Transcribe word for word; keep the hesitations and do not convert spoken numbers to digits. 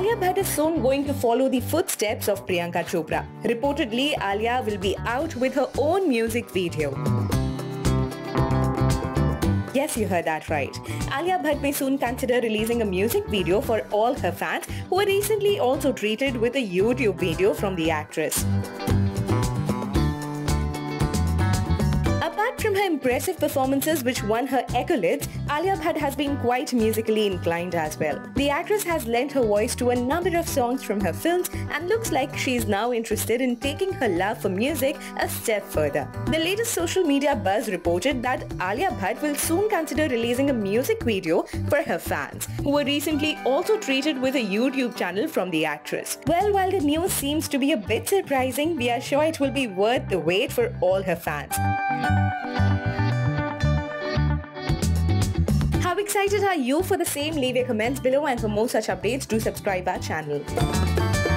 Alia Bhatt is soon going to follow the footsteps of Priyanka Chopra. Reportedly, Alia will be out with her own music video. Yes, you heard that right. Alia Bhatt may soon consider releasing a music video for all her fans, who were recently also treated with a YouTube video from the actress. Apart from her impressive performances which won her accolades, Alia Bhatt has been quite musically inclined as well. The actress has lent her voice to a number of songs from her films and looks like she is now interested in taking her love for music a step further. The latest social media buzz reported that Alia Bhatt will soon consider releasing a music video for her fans, who were recently also treated with a YouTube channel from the actress. Well, while the news seems to be a bit surprising, we are sure it will be worth the wait for all her fans. How excited are you for the same? Leave your comments below, and for more such updates, do subscribe our channel.